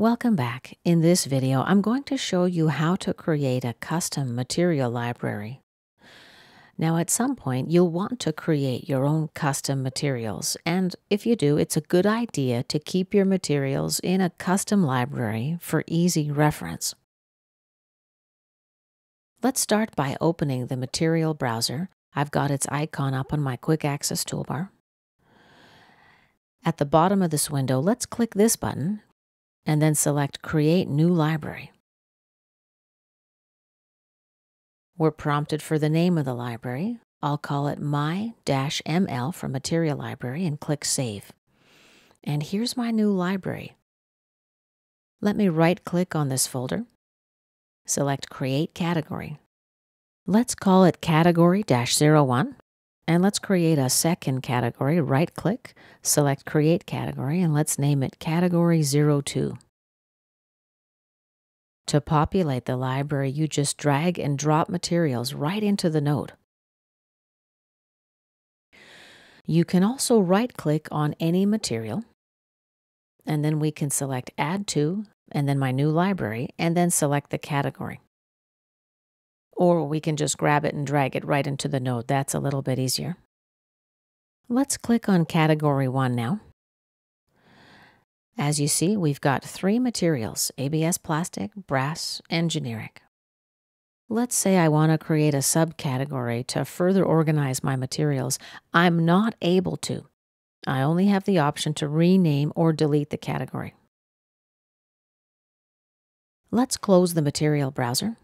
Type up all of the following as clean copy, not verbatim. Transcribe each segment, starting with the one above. Welcome back. In this video, I'm going to show you how to create a custom material library. Now, at some point, you'll want to create your own custom materials, and if you do, it's a good idea to keep your materials in a custom library for easy reference. Let's start by opening the material browser. I've got its icon up on my quick access toolbar. At the bottom of this window, let's click this button and then select Create New Library. We're prompted for the name of the library. I'll call it My-ML for Material Library and click Save. And here's my new library. Let me right-click on this folder. Select Create Category. Let's call it Category-01. And let's create a second category. Right-click, select Create Category, and let's name it Category 02. To populate the library, you just drag and drop materials right into the node. You can also right-click on any material, and then we can select Add To, and then My New Library, and then select the category. Or we can just grab it and drag it right into the node. That's a little bit easier. Let's click on Category 1 now. As you see, we've got three materials: ABS plastic, brass, and generic. Let's say I want to create a subcategory to further organize my materials. I'm not able to. I only have the option to rename or delete the category. Let's close the material browser.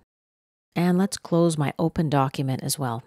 And let's close my open document as well.